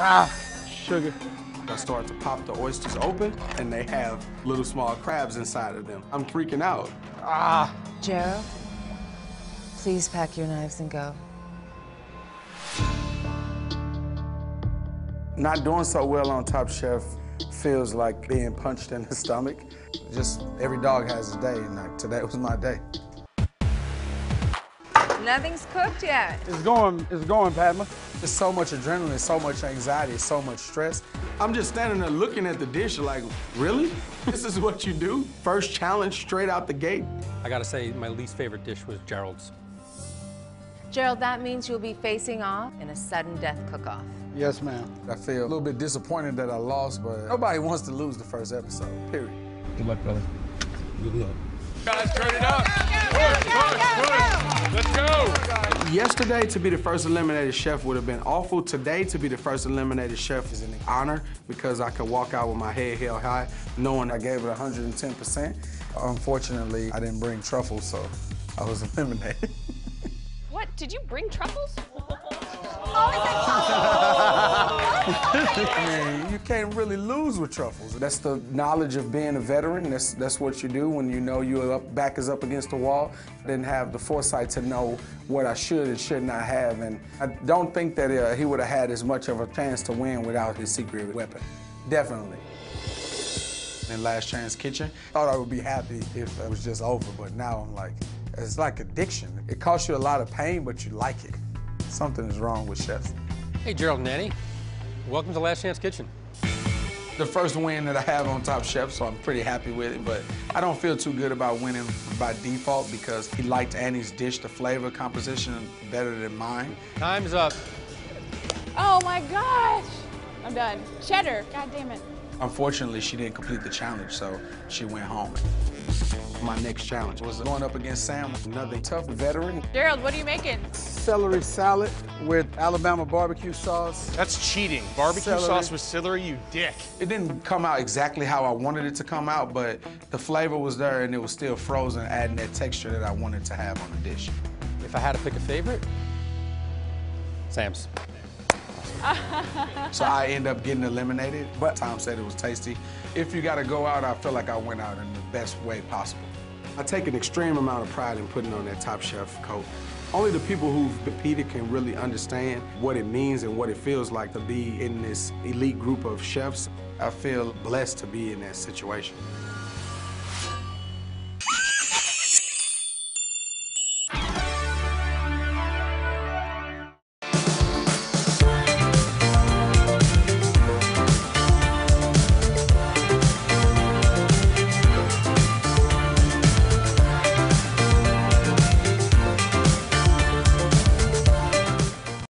Ah, sugar. I start to pop the oysters open, and they have little small crabs inside of them. I'm freaking out. Ah. Gerald, please pack your knives and go. Not doing so well on Top Chef feels like being punched in the stomach. Just every dog has his day, and like, today was my day. Nothing's cooked yet. It's going, Padma. There's so much adrenaline, so much anxiety, so much stress. I'm just standing there looking at the dish like, really? This is what you do? First challenge straight out the gate. I gotta say, my least favorite dish was Gerald's. Gerald, that means you'll be facing off in a sudden death cook-off. Yes, ma'am. I feel a little bit disappointed that I lost, but nobody wants to lose the first episode, period. Good luck, brother. Good luck. Guys, turn it up. Push, push, push. Let's go. Yesterday, to be the first eliminated chef would have been awful. Today, to be the first eliminated chef is an honor because I could walk out with my head held high, knowing I gave it 110%. Unfortunately, I didn't bring truffles, so I was eliminated. What? Did you bring truffles? I mean, you can't really lose with truffles. That's the knowledge of being a veteran. That's what you do when you know your back is up against the wall. I didn't have the foresight to know what I should and should not have, and I don't think that he would have had as much of a chance to win without his secret weapon. Definitely. In Last Chance Kitchen, I thought I would be happy if it was just over, but now I'm like, it's like addiction. It costs you a lot of pain, but you like it. Something is wrong with chefs. Hey, Gerald and Annie. Welcome to Last Chance Kitchen. The first win that I have on Top Chef, so I'm pretty happy with it, but I don't feel too good about winning by default because he liked Annie's dish, the flavor composition, better than mine. Time's up. Oh my gosh. I'm done. Cheddar, God damn it. Unfortunately, she didn't complete the challenge, so she went home. My next challenge was going up against Sam, another tough veteran. Gerald, what are you making? Celery salad with Alabama barbecue sauce. That's cheating. Barbecue sauce with celery, you dick. It didn't come out exactly how I wanted it to come out, but the flavor was there and it was still frozen, adding that texture that I wanted to have on the dish. If I had to pick a favorite, Sam's. So I end up getting eliminated, but Tom said it was tasty. If you gotta go out, I feel like I went out in the best way possible. I take an extreme amount of pride in putting on that Top Chef coat. Only the people who've competed can really understand what it means and what it feels like to be in this elite group of chefs. I feel blessed to be in that situation.